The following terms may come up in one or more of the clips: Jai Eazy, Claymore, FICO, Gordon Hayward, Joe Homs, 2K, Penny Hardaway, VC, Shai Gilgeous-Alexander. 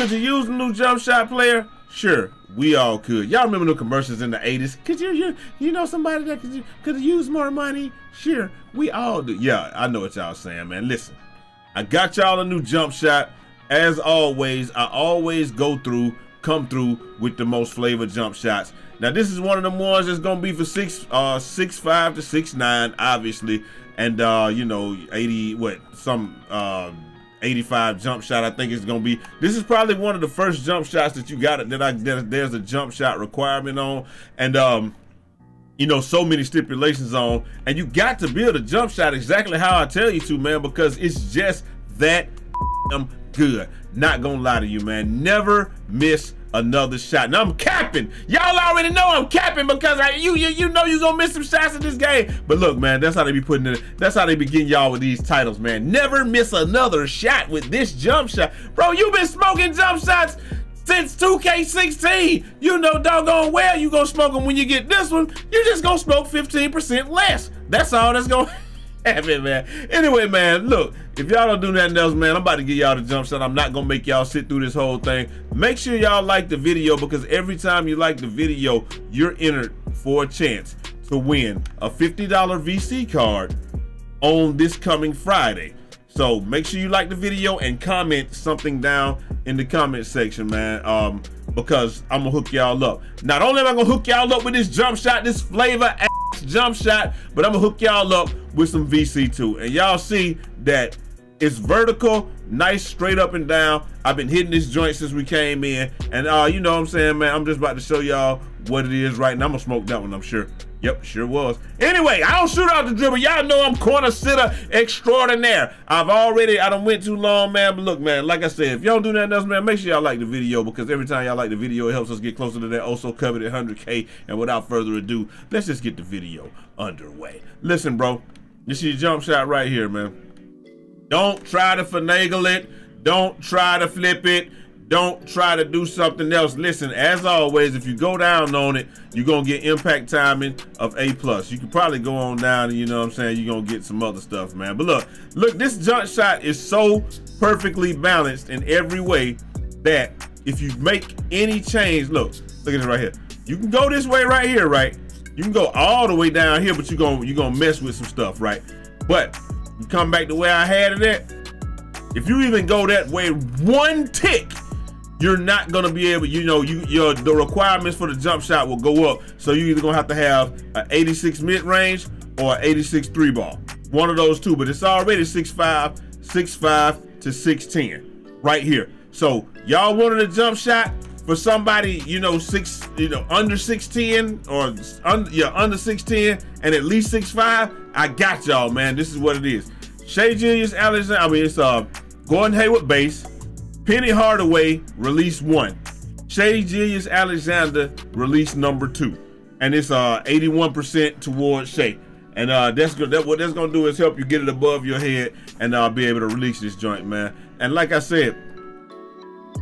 Could you use a new jump shot player? Sure, we all could. Y'all remember the commercials in the 80s? Could you know somebody that could use more money? Sure, we all do. Yeah, I know what y'all saying, man. Listen, I got y'all a new jump shot. As always, I always come through with the most flavor jump shots. Now this is one of them ones that's gonna be for 6'5" to 6'9", obviously, and you know, 85 jump shot, I think it's gonna be. This is probably one of the first jump shots that you got there's a jump shot requirement on, and you know, so many stipulations on, and you got to build a jump shot exactly how I tell you to, man, because it's just that good. Not gonna lie to you, man. Never miss another shot. Now I'm capping. Y'all already know I'm capping because you know you're gonna miss some shots in this game. But look, man, that's how they be putting it. That's how they be getting y'all with these titles, man. Never miss another shot with this jump shot. Bro, you've been smoking jump shots since 2K16. You know doggone well you gonna smoke them when you get this one. You just gonna smoke 15% less. That's all that's gonna happen, man. Anyway, man, look, if y'all don't do nothing else, man, I'm about to give y'all the jump shot. I'm not gonna make y'all sit through this whole thing. Make sure y'all like the video, because every time you like the video, you're entered for a chance to win a $50 VC card on this coming Friday. So make sure you like the video and comment something down in the comment section, man, because I'm gonna hook y'all up. Not only am I gonna hook y'all up with this jump shot, this flavor jump shot, but I'm gonna hook y'all up with some VC2, and y'all see that it's vertical, nice, straight up and down. I've been hitting this joint since we came in, and you know what I'm saying, man, I'm just about to show y'all what it is right now. I'm gonna smoke that one, I'm sure. Yep, sure was. Anyway, I don't shoot out the dribble. Y'all know I'm corner sitter extraordinaire. I done went too long, man, but look, man, like I said, if y'all don't do nothing else, man, make sure y'all like the video, because every time y'all like the video, it helps us get closer to that also coveted 100K, and without further ado, let's just get the video underway. Listen, bro, this is your jump shot right here, man. Don't try to finagle it. Don't try to flip it. Don't try to do something else. Listen, as always, if you go down on it, you're gonna get impact timing of A+. You can probably go on down and, you know what I'm saying, you're gonna get some other stuff, man. But look, look, this jump shot is so perfectly balanced in every way that if you make any change, look at this right here. You can go this way right here, right? You can go all the way down here, but you're gonna mess with some stuff, right? But you come back the way I had it at, if you even go that way one tick, you're not gonna be able, you know, the requirements for the jump shot will go up. So you're either gonna have to have an 86 mid range or an 86 three ball. One of those two, but it's already 6'5" to 6'10" right here. So y'all wanted a jump shot for somebody, you know, under 6'10" or under 6'10" and at least 6'5", I got y'all, man. This is what it is. Shai Gilgeous-Alexander, it's Gordon Hayward base. Penny Hardaway, release 1. Shai Gilgeous-Alexander, release number 2. And it's 81% towards Shai. And that's good. What that's gonna do is help you get it above your head and be able to release this joint, man. And like I said,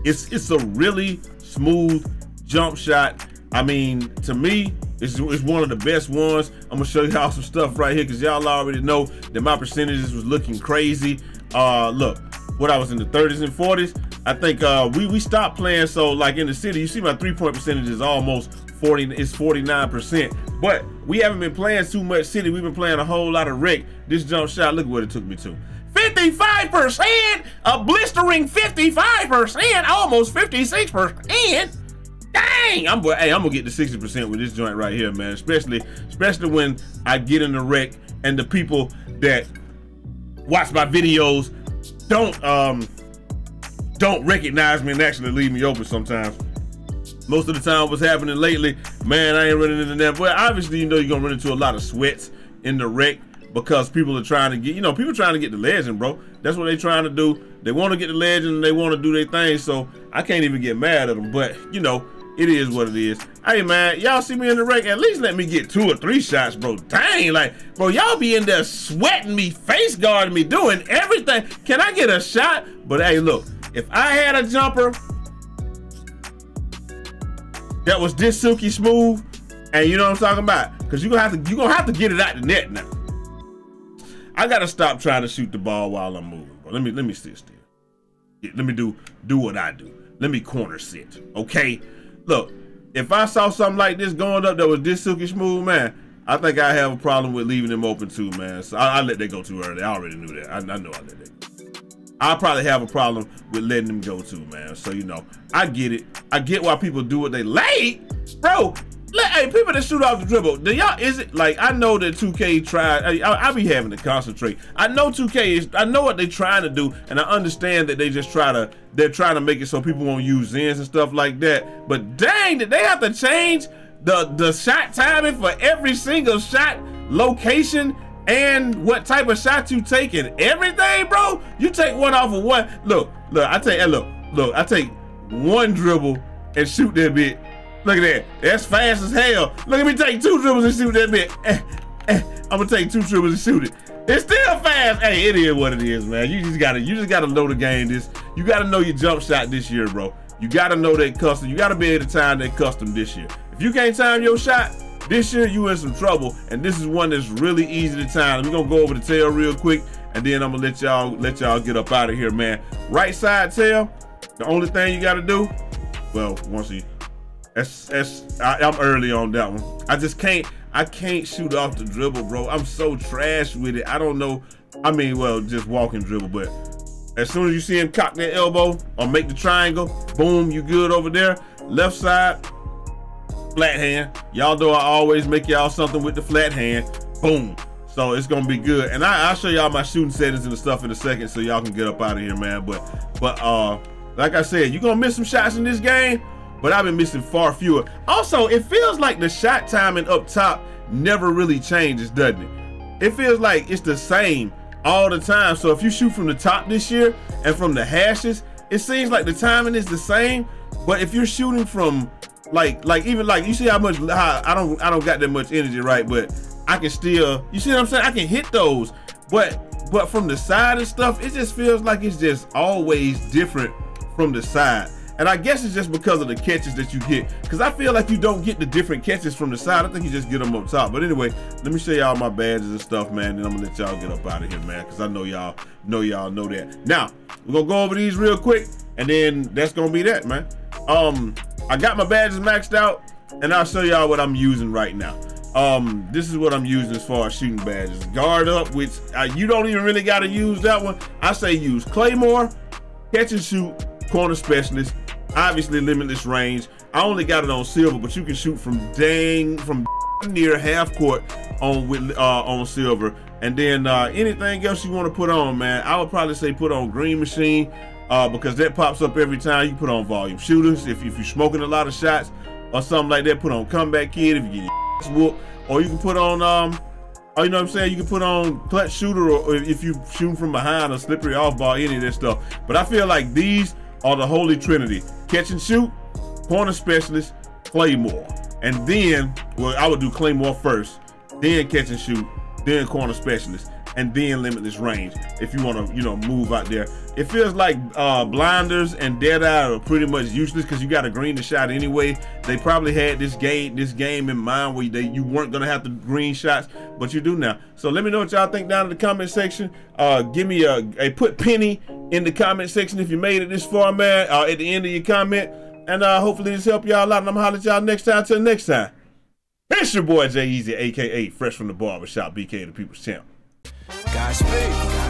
it's a really smooth jump shot. I mean, to me, it's one of the best ones. I'm gonna show y'all some stuff right here, because y'all already know that my percentages was looking crazy. Look, what I was in the 30s and 40s. I think we stopped playing, so like in the city, you see my three-point percentage is almost 40, it's 49%. But we haven't been playing too much city. We've been playing a whole lot of rec. This jump shot, look what it took me to. 55%, a blistering 55%, almost 56%. Dang, I'm gonna get to 60% with this joint right here, man. Especially when I get in the rec and the people that watch my videos don't recognize me and actually leave me open sometimes. Most of the time what's happening lately, man, I ain't running into that. Well, obviously, you know, you're gonna run into a lot of sweats in the rec, because people are trying to get, you know, people trying to get the legend, bro. That's what they're trying to do. They want to get the legend and they want to do their thing, so I can't even get mad at them, but you know, it is what it is. Hey, man, y'all see me in the rec, at least let me get 2 or 3 shots, bro. Dang, like, bro, y'all be in there sweating me, face guarding me, doing everything. Can I get a shot? But hey, look, if I had a jumper that was this silky smooth, and you know what I'm talking about, because you're gonna have to get it out the net now. I gotta stop trying to shoot the ball while I'm moving, bro. Let me sit still. Yeah, let me do what I do. let me corner sit, okay? Look, if I saw something like this going up that was this silky smooth, man, I think I have a problem with leaving them open too, man. So I let that go too early. I already knew that. I know I let that go. I probably have a problem with letting them go too, man. So, you know, I get it. I get why people do what they like. Bro, hey, people that shoot off the dribble, do y'all, is it like, I know that 2K tried, I be having to concentrate. I know 2K is, I know what they're trying to do, and I understand that they just try to, they're trying to make it so people won't use Zens and stuff like that. But dang, did they have to change the shot timing for every single shot, location, and what type of shot you take and everything, bro? You take one off of one. Look, I take one dribble and shoot that bit. Look at that. That's fast as hell. Look at me take two dribbles and shoot that bit. I'm gonna take two dribbles and shoot it. It's still fast. Hey, it is what it is, man. You just gotta know the game. You gotta know your jump shot this year, bro. You gotta know that custom. You gotta be able to time that custom this year. If you can't time your shot this year, you in some trouble, and this is one that's really easy to time. We're gonna go over the tail real quick, and then I'm gonna let y'all get up out of here, man. Right side tail, the only thing you gotta do, well, once you, I'm early on that one. I can't shoot off the dribble, bro. I'm so trash with it. I don't know. I mean, well, just walking dribble, but as soon as you see him cock that elbow or make the triangle, boom, you good over there. Left side, flat hand. Y'all know I always make y'all something with the flat hand. Boom. So it's gonna be good. And I'll show y'all my shooting settings and stuff in a second so y'all can get up out of here, man. But like I said, you're gonna miss some shots in this game, but I've been missing far fewer. Also, it feels like the shot timing up top never really changes, doesn't it? It feels like it's the same all the time. So if you shoot from the top this year and from the hashes, it seems like the timing is the same. But if you're shooting from like you see how I don't got that much energy, right? But I can still, you see what I'm saying? I can hit those, but from the side and stuff, it just feels like it's just always different from the side. And I guess it's just because of the catches that you get, because I feel like you don't get the different catches from the side. I think you just get them up top. But anyway, let me show y'all my badges and stuff, man, and I'm gonna let y'all get up out of here, man, because I know y'all know that. Now we're gonna go over these real quick, and then that's gonna be that, man. I got my badges maxed out, and I'll show y'all what I'm using right now. This is what I'm using as far as shooting badges. Guard up, which you don't even really gotta use that one. I say use Claymore, catch and shoot, corner specialist, obviously limitless range. I only got it on silver, but you can shoot from near half court on silver. And then anything else you wanna put on, man, I would probably say put on Green Machine, because that pops up every time. You put on volume shooters. If you're smoking a lot of shots or something like that, put on Comeback Kid if you get your ass whooped. Or you can put on, you know what I'm saying? You can put on Clutch Shooter, or if you shooting from behind or slippery off ball, any of that stuff. But I feel like these are the holy trinity: catch and shoot, corner specialist, Claymore. And then, well, I would do Claymore first, then catch and shoot, then corner specialist, and then limitless range if you want to, you know, move out there. It feels like blinders and dead eye are pretty much useless because you got to green the shot anyway. They probably had this game in mind where you weren't gonna have to green shots, but you do now. So let me know what y'all think down in the comment section. Give me a put Penny in the comment section if you made it this far, man, at the end of your comment. And hopefully this helped y'all out, and I'm holler at y'all next time. Till next time, it's your boy Jai Eazy, aka Fresh from the Barbershop, BK the People's Champ. Godspeed.